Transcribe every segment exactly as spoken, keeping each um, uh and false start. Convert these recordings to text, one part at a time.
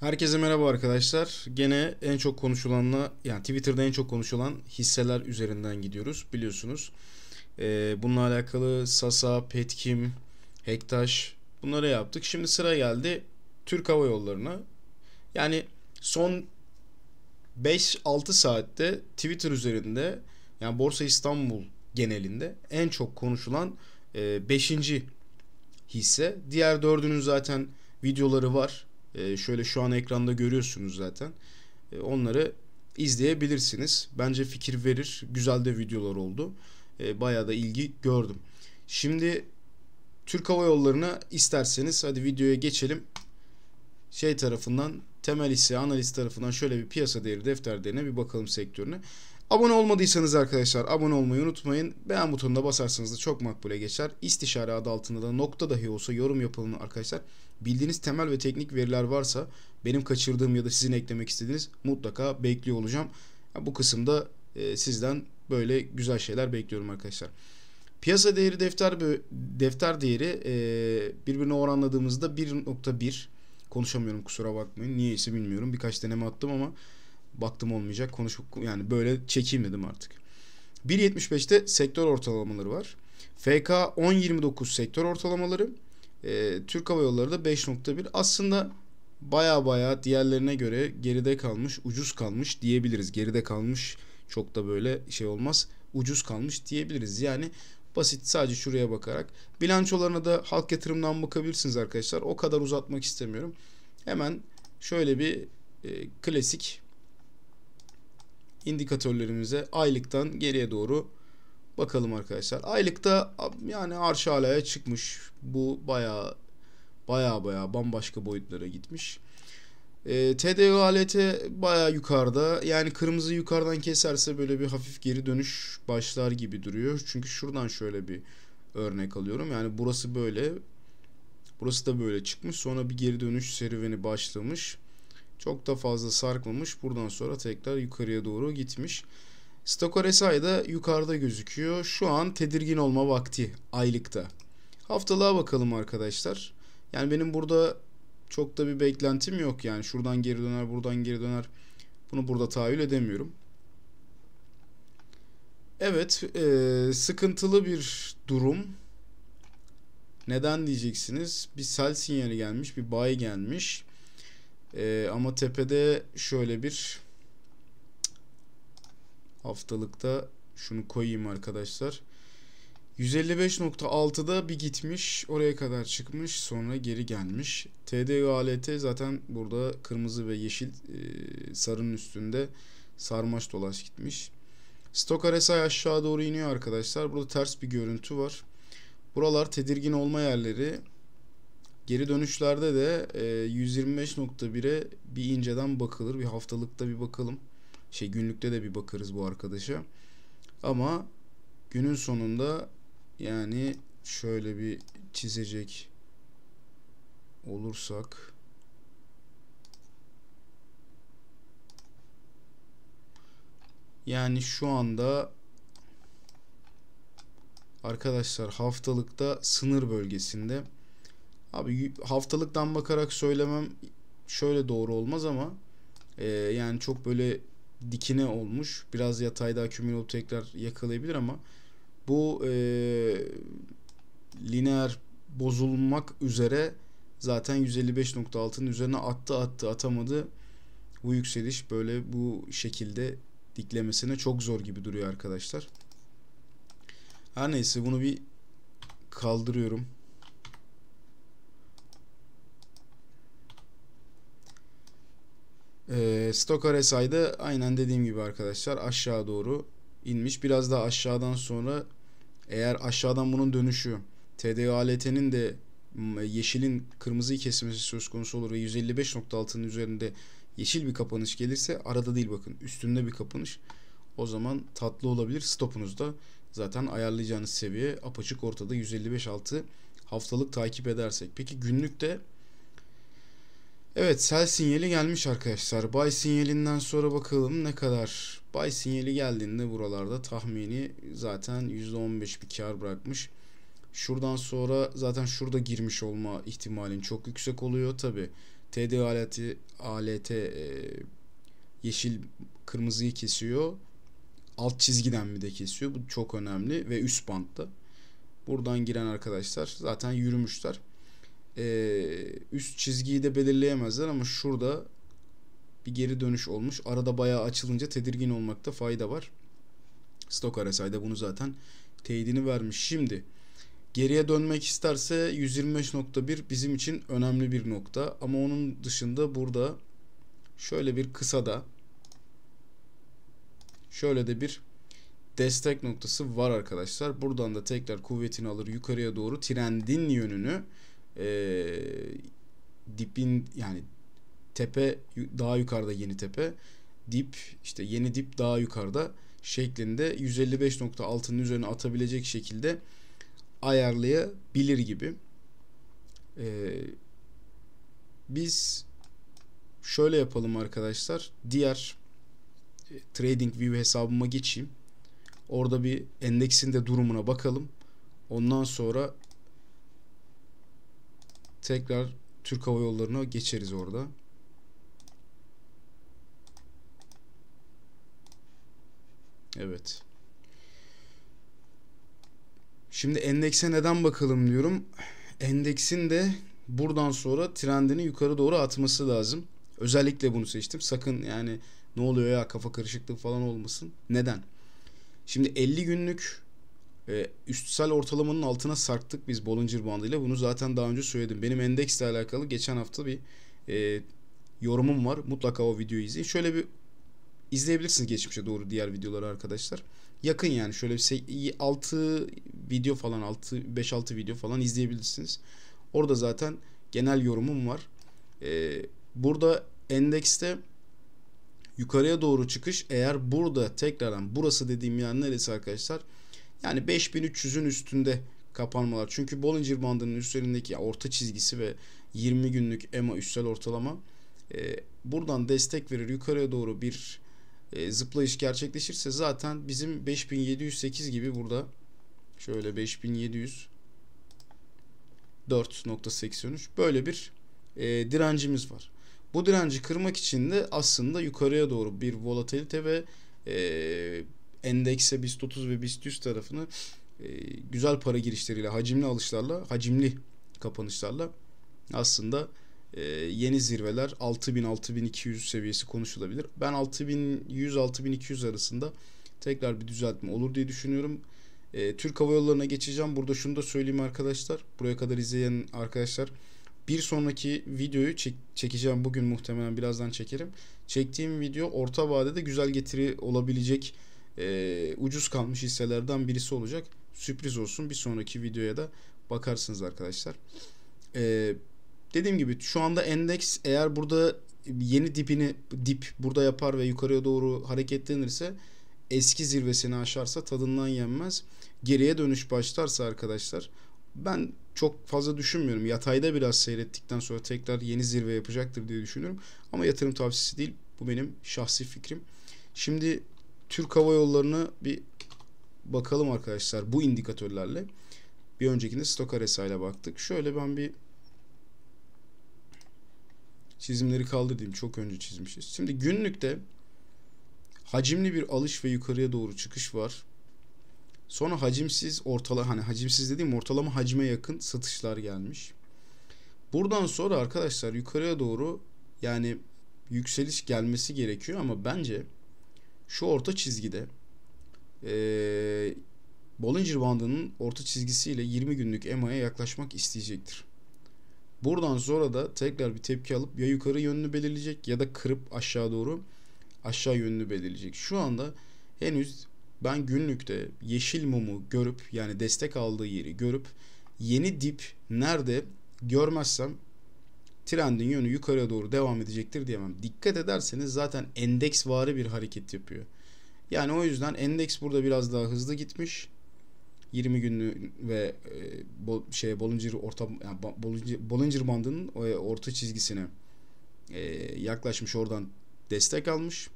Herkese merhaba arkadaşlar. Gene en çok konuşulanla, yani Twitter'da en çok konuşulan hisseler üzerinden gidiyoruz, biliyorsunuz. Ee, bununla alakalı Sasa, Petkim, Hektaş, bunları yaptık. Şimdi sıra geldi Türk Hava Yolları'na. Yani son beş altı saatte Twitter üzerinde, yani Borsa İstanbul genelinde en çok konuşulan beşinci hisse. Diğer dördünün zaten videoları var. Ee, şöyle şu an ekranda görüyorsunuz zaten. Ee, onları izleyebilirsiniz. Bence fikir verir. Güzel de videolar oldu. Ee, bayağı da ilgi gördüm. Şimdi Türk Hava Yolları'na isterseniz hadi videoya geçelim. Şey tarafından, temel hisse analiz tarafından şöyle bir piyasa değeri defterlerine bir bakalım, sektörüne. Abone olmadıysanız arkadaşlar abone olmayı unutmayın. Beğen butonuna basarsanız da çok makbule geçer. İstişare adı altında da nokta dahi olsa yorum yapalım arkadaşlar. Bildiğiniz temel ve teknik veriler varsa benim kaçırdığım ya da sizin eklemek istediğiniz, mutlaka bekliyor olacağım. Bu kısımda e, sizden böyle güzel şeyler bekliyorum arkadaşlar. Piyasa değeri defter defter değeri e, birbirine oranladığımızda bir nokta bir. Konuşamıyorum, kusura bakmayın. Niyeyse bilmiyorum. Birkaç deneme attım ama baktım olmayacak. Konuşup yani böyle çekeyim dedim artık. bir yetmiş beş'te sektör ortalamaları var. F K on yirmi dokuz sektör ortalamaları. E, Türk Hava Yolları da beş nokta bir. Aslında baya baya diğerlerine göre geride kalmış, ucuz kalmış diyebiliriz. Geride kalmış çok da böyle şey olmaz. Ucuz kalmış diyebiliriz. Yani basit, sadece şuraya bakarak. Bilançolarına da halk yatırımdan bakabilirsiniz arkadaşlar. O kadar uzatmak istemiyorum. Hemen şöyle bir e, klasik indikatörlerimize aylıktan geriye doğru bakalım arkadaşlar. Aylıkta yani arş alaya çıkmış. Bu baya baya baya bambaşka boyutlara gitmiş. E, T D-A L T baya yukarıda. Yani kırmızı yukarıdan keserse böyle bir hafif geri dönüş başlar gibi duruyor. Çünkü şuradan şöyle bir örnek alıyorum. Yani burası böyle. Burası da böyle çıkmış. Sonra bir geri dönüş serüveni başlamış. Çok da fazla sarkmamış. Buradan sonra tekrar yukarıya doğru gitmiş. Stock R S I da yukarıda gözüküyor. Şu an tedirgin olma vakti aylıkta. Haftalığa bakalım arkadaşlar. Yani benim burada çok da bir beklentim yok. Yani şuradan geri döner, buradan geri döner. Bunu burada tahayyül edemiyorum. Evet, ee, sıkıntılı bir durum. Neden diyeceksiniz? Bir sell sinyali gelmiş, bir buy gelmiş. Ee, ama tepede şöyle bir haftalıkta şunu koyayım arkadaşlar. yüz elli beş nokta altı'da bir gitmiş. Oraya kadar çıkmış. Sonra geri gelmiş. T D-A L T zaten burada kırmızı ve yeşil e, sarının üstünde sarmaş dolaş gitmiş. Stock R S I aşağı doğru iniyor arkadaşlar. Burada ters bir görüntü var. Buralar tedirgin olma yerleri. Geri dönüşlerde de e, yüz yirmi beş nokta bir'e bir inceden bakılır. Bir haftalıkta bir bakalım. Şey, günlükte de bir bakarız bu arkadaşa. Ama günün sonunda yani şöyle bir çizecek olursak yani şu anda arkadaşlar haftalıkta sınır bölgesinde. Abi haftalıktan bakarak söylemem şöyle doğru olmaz ama e, yani çok böyle dikine olmuş. Biraz yatayda akümül olup tekrar yakalayabilir ama bu e, lineer bozulmak üzere zaten yüz elli beş nokta altı'nın üzerine attı attı atamadı. Bu yükseliş böyle bu şekilde diklemesine çok zor gibi duruyor arkadaşlar. Her neyse, bunu bir kaldırıyorum. Stock R S I'da aynen dediğim gibi arkadaşlar aşağı doğru inmiş. Biraz daha aşağıdan sonra eğer aşağıdan bunun dönüşü T D-A L T'nin de yeşilin kırmızıyı kesmesi söz konusu olur ve yüz elli beş nokta altı'nın üzerinde yeşil bir kapanış gelirse, arada değil bakın üstünde bir kapanış, o zaman tatlı olabilir. Stopunuzda zaten ayarlayacağınız seviye apaçık ortada, yüz elli beş nokta altı haftalık takip edersek. Peki günlükte? Evet, sell sinyali gelmiş arkadaşlar. Buy sinyalinden sonra bakalım ne kadar. Buy sinyali geldiğinde buralarda tahmini zaten yüzde on beş bir kar bırakmış. Şuradan sonra zaten şurada girmiş olma ihtimalin çok yüksek oluyor tabi. T D A L T e, yeşil kırmızıyı kesiyor. Alt çizgiden mi de kesiyor. Bu çok önemli ve üst bantta. Buradan giren arkadaşlar zaten yürümüşler. Ee, üst çizgiyi de belirleyemezler ama şurada bir geri dönüş olmuş. Arada bayağı açılınca tedirgin olmakta fayda var. Stock R S I'de bunu zaten teyidini vermiş. Şimdi geriye dönmek isterse yüz yirmi beş nokta bir bizim için önemli bir nokta. Ama onun dışında burada şöyle bir kısada şöyle de bir destek noktası var arkadaşlar. Buradan da tekrar kuvvetini alır yukarıya doğru trendin yönünü e, dipin yani tepe daha yukarıda yeni tepe dip işte yeni dip daha yukarıda şeklinde yüz elli beş nokta altının üzerine atabilecek şekilde ayarlayabilir gibi. E, biz şöyle yapalım arkadaşlar. Diğer Trading View hesabıma geçeyim. Orada bir endeksin de durumuna bakalım. Ondan sonra tekrar Türk Hava Yolları'na geçeriz orada. Evet. Şimdi endekse neden bakalım diyorum. Endeksin de buradan sonra trendini yukarı doğru atması lazım. Özellikle bunu seçtim. Sakın yani ne oluyor ya kafa karışıklığı falan olmasın. Neden? Şimdi elli günlük e, üstsel ortalamanın altına sarktık biz Bollinger bandıyla. Bunu zaten daha önce söyledim. Benim endeksle alakalı geçen hafta bir e, yorumum var. Mutlaka o videoyu izleyin. Şöyle bir izleyebilirsiniz geçmişe doğru diğer videoları arkadaşlar. Yakın yani şöyle bir altı video falan altı beş altı video falan izleyebilirsiniz. Orada zaten genel yorumum var. E, burada endekste yukarıya doğru çıkış eğer burada tekrardan burası dediğim yer neresi arkadaşlar? Yani beş bin üç yüzün üstünde kapanmalar. Çünkü Bollinger bandının üzerindeki orta çizgisi ve yirmi günlük E M A üstsel ortalama e, buradan destek verir. Yukarıya doğru bir e, zıplayış gerçekleşirse zaten bizim beş bin yedi yüz sekiz gibi burada şöyle beş bin yedi yüz dört nokta seksen üç böyle bir e, direncimiz var. Bu direnci kırmak için de aslında yukarıya doğru bir volatilite ve e, endekse BIST otuz ve BIST yüz tarafını e, güzel para girişleriyle, hacimli alışlarla, hacimli kapanışlarla aslında e, yeni zirveler altı bin altı bin iki yüz seviyesi konuşulabilir. Ben altı bin yüz altı bin iki yüz arasında tekrar bir düzeltme olur diye düşünüyorum. E, Türk Hava Yolları'na geçeceğim. Burada şunu da söyleyeyim arkadaşlar. Buraya kadar izleyen arkadaşlar... Bir sonraki videoyu çek çekeceğim bugün muhtemelen birazdan çekerim. Çektiğim video orta vadede güzel getiri olabilecek e, ucuz kalmış hisselerden birisi olacak. Sürpriz olsun, bir sonraki videoya da bakarsınız arkadaşlar. E, dediğim gibi şu anda endeks eğer burada yeni dipini dip burada yapar ve yukarıya doğru hareketlenirse eski zirvesini aşarsa tadından yenmez. Geriye dönüş başlarsa arkadaşlar ben çok fazla düşünmüyorum. Yatayda biraz seyrettikten sonra tekrar yeni zirve yapacaktır diye düşünüyorum. Ama yatırım tavsiyesi değil. Bu benim şahsi fikrim. Şimdi Türk Hava Yolları'na bir bakalım arkadaşlar bu indikatörlerle. Bir öncekinde Stock R S I ile baktık. Şöyle ben bir çizimleri kaldırdım. Çok önce çizmişiz. Şimdi günlükte hacimli bir alış ve yukarıya doğru çıkış var. Sonra hacimsiz ortala hani hacimsiz dediğim ortalama hacme yakın satışlar gelmiş. Buradan sonra arkadaşlar yukarıya doğru yani yükseliş gelmesi gerekiyor ama bence şu orta çizgide ee, Bollinger bandının orta çizgisiyle yirmi günlük E M A'ya yaklaşmak isteyecektir. Buradan sonra da tekrar bir tepki alıp ya yukarı yönünü belirleyecek ya da kırıp aşağı doğru aşağı yönünü belirleyecek. Şu anda henüz ben günlükte yeşil mumu görüp yani destek aldığı yeri görüp yeni dip nerede görmezsem trendin yönü yukarıya doğru devam edecektir diyemem. Dikkat ederseniz zaten endeksvari bir hareket yapıyor. Yani o yüzden endeks burada biraz daha hızlı gitmiş. yirmi günlük ve e, bol, şey Bollinger orta yani Bollinger, Bollinger bandının e, orta çizgisine e, yaklaşmış oradan destek almış.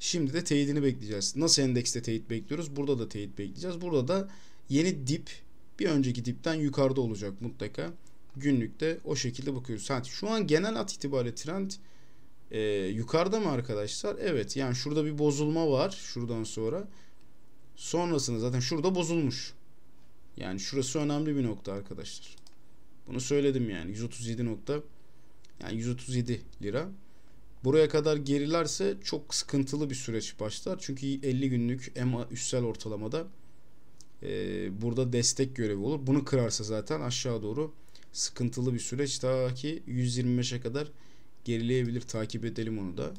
Şimdi de teyidini bekleyeceğiz. Nasıl endekste teyit bekliyoruz? Burada da teyit bekleyeceğiz. Burada da yeni dip bir önceki dipten yukarıda olacak mutlaka. günlükte o şekilde bakıyoruz. Yani şu an genel at itibariyle trend e, yukarıda mı arkadaşlar? Evet, yani şurada bir bozulma var şuradan sonra. Sonrasında zaten şurada bozulmuş. Yani şurası önemli bir nokta arkadaşlar. Bunu söyledim yani. yüz otuz yedi nokta, yani yüz otuz yedi lira. Buraya kadar gerilerse çok sıkıntılı bir süreç başlar. Çünkü elli günlük E M A üstsel ortalamada e, burada destek görevi olur. Bunu kırarsa zaten aşağı doğru sıkıntılı bir süreç. Ta ki yüz yirmi beşe kadar gerileyebilir. Takip edelim onu da.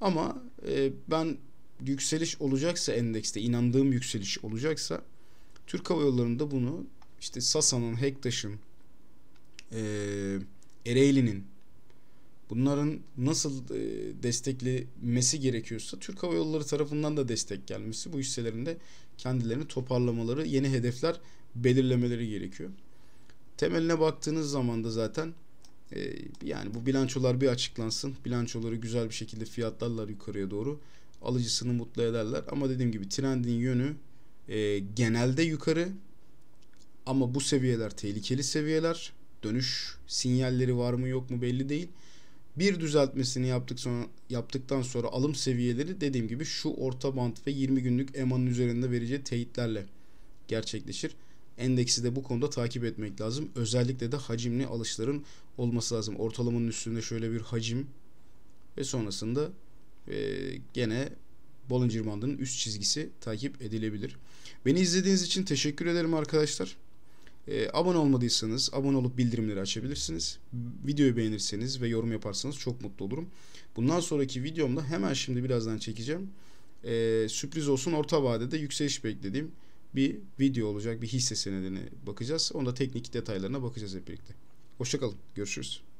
Ama e, ben yükseliş olacaksa, endekste inandığım yükseliş olacaksa, Türk Hava Yolları'nda bunu işte Sasa'nın, Hektaş'ın, e, Ereğli'nin, bunların nasıl desteklemesi gerekiyorsa Türk Hava Yolları tarafından da destek gelmesi, bu hisselerinde kendilerini toparlamaları, yeni hedefler belirlemeleri gerekiyor. Temeline baktığınız zaman da zaten yani bu bilançolar bir açıklansın. Bilançoları güzel bir şekilde fiyatlarlar yukarıya doğru. Alıcısını mutlu ederler. Ama dediğim gibi trendin yönü genelde yukarı. Ama bu seviyeler tehlikeli seviyeler. Dönüş sinyalleri var mı yok mu belli değil. Bir düzeltmesini yaptık sonra, yaptıktan sonra alım seviyeleri dediğim gibi şu orta bant ve yirmi günlük E M A'nın üzerinde vereceği teyitlerle gerçekleşir. Endeksi de bu konuda takip etmek lazım. Özellikle de hacimli alışların olması lazım. Ortalamanın üstünde şöyle bir hacim ve sonrasında e, gene Bollinger bandının üst çizgisi takip edilebilir. Beni izlediğiniz için teşekkür ederim arkadaşlar. E, abone olmadıysanız abone olup bildirimleri açabilirsiniz. Videoyu beğenirseniz ve yorum yaparsanız çok mutlu olurum. Bundan sonraki videomda hemen şimdi birazdan çekeceğim. E, sürpriz olsun, orta vadede yükseliş beklediğim bir video olacak. Bir hisse senedine bakacağız. Onda teknik detaylarına bakacağız hep birlikte. Hoşçakalın. Görüşürüz.